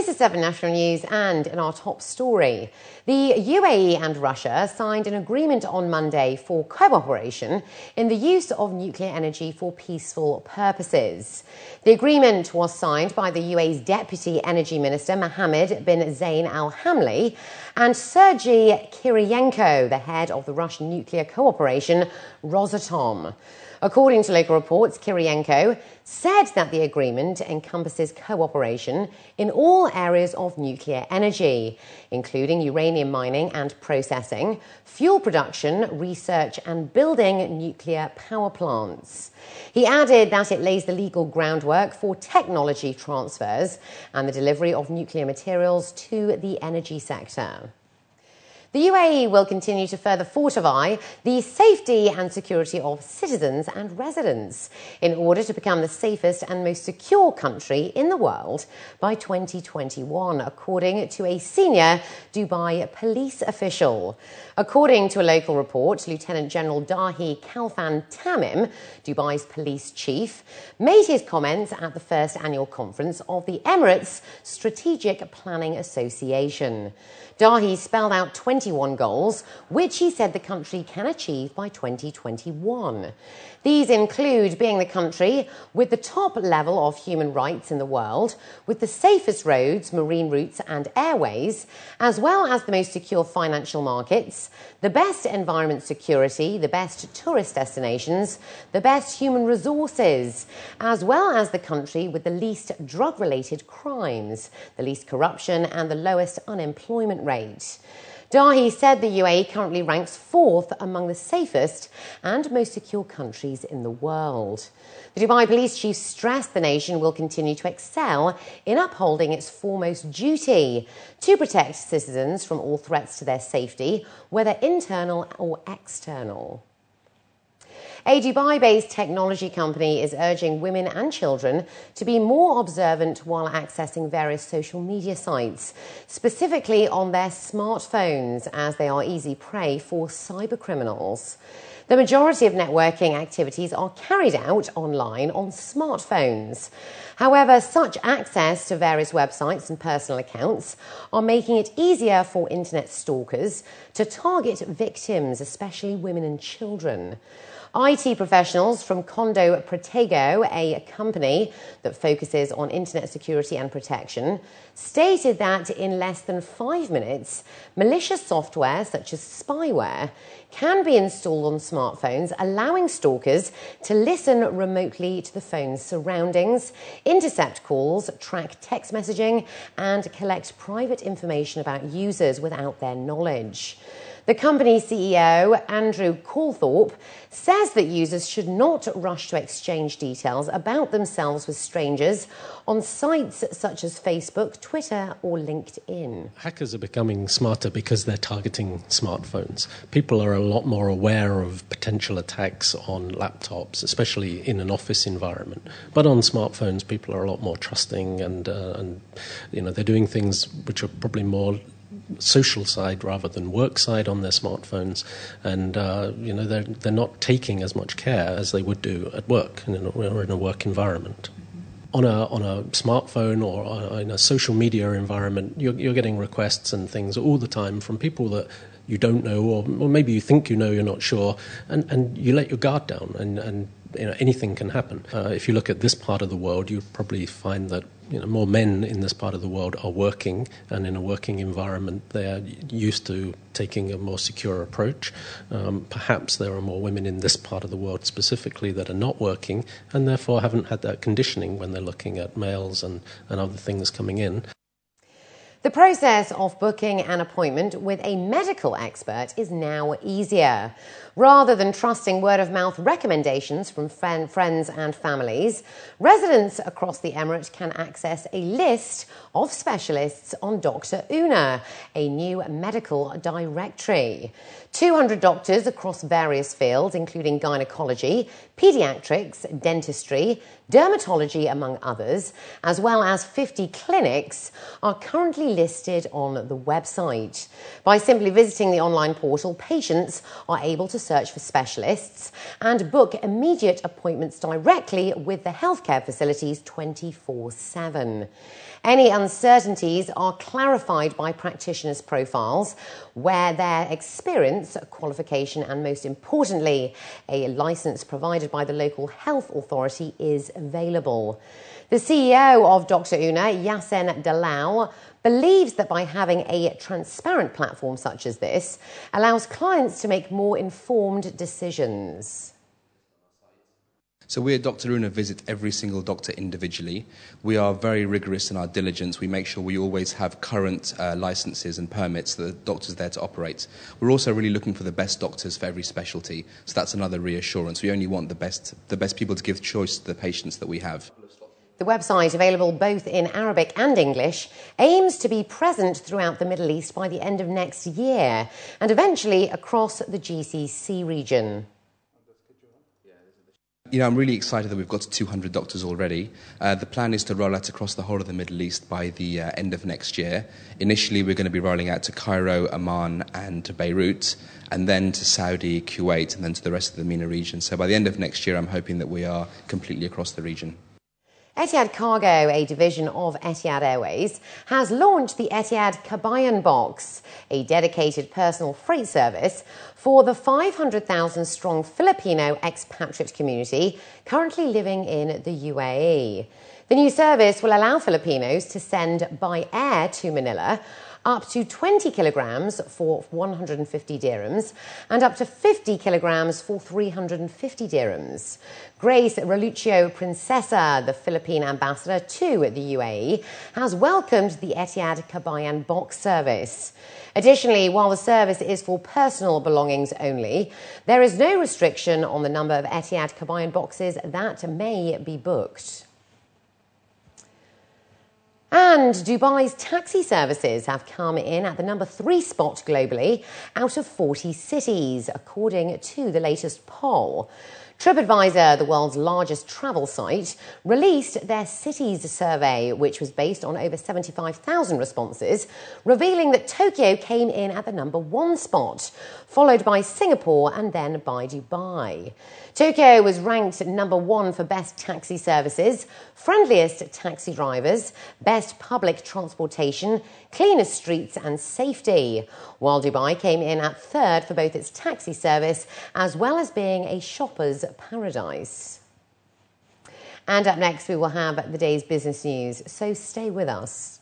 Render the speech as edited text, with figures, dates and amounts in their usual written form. This is 7 National News, and in our top story, the UAE and Russia signed an agreement on Monday for cooperation in the use of nuclear energy for peaceful purposes. The agreement was signed by the UAE's Deputy Energy Minister Mohammed bin Zayn Al Hamli and Sergey Kiriyenko, the head of the Russian nuclear cooperation Rosatom. According to local reports, Kiriyenko said that the agreement encompasses cooperation in all areas of nuclear energy, including uranium mining and processing, fuel production, research and building nuclear power plants. He added that it lays the legal groundwork for technology transfers and the delivery of nuclear materials to the energy sector. The UAE will continue to further fortify the safety and security of citizens and residents in order to become the safest and most secure country in the world by 2021, according to a senior Dubai police official. According to a local report, Lieutenant General Dahi Kalfan Tamim, Dubai's police chief, made his comments at the first annual conference of the Emirates Strategic Planning Association. Dahi spelled out 21 goals, which he said the country can achieve by 2021. These include being the country with the top level of human rights in the world, with the safest roads, marine routes and airways, as well as the most secure financial markets, the best environment security, the best tourist destinations, the best human resources, as well as the country with the least drug-related crimes, the least corruption and the lowest unemployment rate. Dahi said the UAE currently ranks 4th among the safest and most secure countries in the world. The Dubai police chief stressed the nation will continue to excel in upholding its foremost duty to protect citizens from all threats to their safety, whether internal or external. A Dubai-based technology company is urging women and children to be more observant while accessing various social media sites, specifically on their smartphones, as they are easy prey for cybercriminals. The majority of networking activities are carried out online on smartphones. However, such access to various websites and personal accounts are making it easier for internet stalkers to target victims, especially women and children. IT professionals from Condo Protego, a company that focuses on internet security and protection, stated that in less than 5 minutes, malicious software such as spyware can be installed on smartphones, allowing stalkers to listen remotely to the phone's surroundings, intercept calls, track text messaging, and collect private information about users without their knowledge. The company's CEO, Andrew Cawthorpe, says that users should not rush to exchange details about themselves with strangers on sites such as Facebook, Twitter or LinkedIn. Hackers are becoming smarter because they're targeting smartphones. People are a lot more aware of potential attacks on laptops, especially in an office environment. But on smartphones, people are a lot more trusting and they're doing things which are probably more social side rather than work side on their smartphones, and they're not taking as much care as they would do at work or in a work environment. On a smartphone or in a social media environment, you're getting requests and things all the time from people that you don't know, or maybe you think you know, you're not sure, and you let your guard down, and anything can happen. If you look at this part of the world, you probably find that more men in this part of the world are working, and in a working environment they're used to taking a more secure approach. Perhaps there are more women in this part of the world specifically that are not working and therefore haven't had that conditioning when they're looking at mails and other things coming in. The process of booking an appointment with a medical expert is now easier. Rather than trusting word-of-mouth recommendations from friends and families, residents across the Emirate can access a list of specialists on Dr. Una, a new medical directory. 200 doctors across various fields, including gynecology, pediatrics, dentistry, dermatology, among others, as well as 50 clinics, are currently listed on the website. By simply visiting the online portal, patients are able to search for specialists and book immediate appointments directly with the healthcare facilities 24/7. Any uncertainties are clarified by practitioners' profiles, where their experience, qualification, and most importantly, a licence provided by the local health authority is available. The CEO of Dr. Una, Yasen Dalau, believes that by having a transparent platform such as this allows clients to make more informed decisions. So we at Dr. Una visit every single doctor individually. We are very rigorous in our diligence. We make sure we always have current licenses and permits that the doctor's there to operate. We're also really looking for the best doctors for every specialty, so that's another reassurance. We only want the best people to give choice to the patients that we have. The website, available both in Arabic and English, aims to be present throughout the Middle East by the end of next year and eventually across the GCC region. You know, I'm really excited that we've got to 200 doctors already. The plan is to roll out across the whole of the Middle East by the end of next year. Initially, we're going to be rolling out to Cairo, Amman and to Beirut, and then to Saudi, Kuwait, and then to the rest of the MENA region. So by the end of next year, I'm hoping that we are completely across the region. Etihad Cargo, a division of Etihad Airways, has launched the Etihad Kabayan Box, a dedicated personal freight service for the 500,000-strong Filipino expatriate community currently living in the UAE. The new service will allow Filipinos to send by air to Manila up to 20 kilograms for 150 dirhams and up to 50 kilograms for 350 dirhams. Grace Relucio Princesa, the Philippine ambassador to the UAE, has welcomed the Etihad Kabayan Box service. Additionally, while the service is for personal belongings only, there is no restriction on the number of Etihad Kabayan boxes that may be booked. And Dubai's taxi services have come in at the number 3 spot globally out of 40 cities, according to the latest poll. TripAdvisor, the world's largest travel site, released their cities survey, which was based on over 75,000 responses, revealing that Tokyo came in at the number 1 spot, followed by Singapore and then by Dubai. Tokyo was ranked number 1 for best taxi services, friendliest taxi drivers, best public transportation, cleanest streets and safety, while Dubai came in at 3rd for both its taxi service as well as being a shopper's paradise. And up next we will have the day's business news, so stay with us.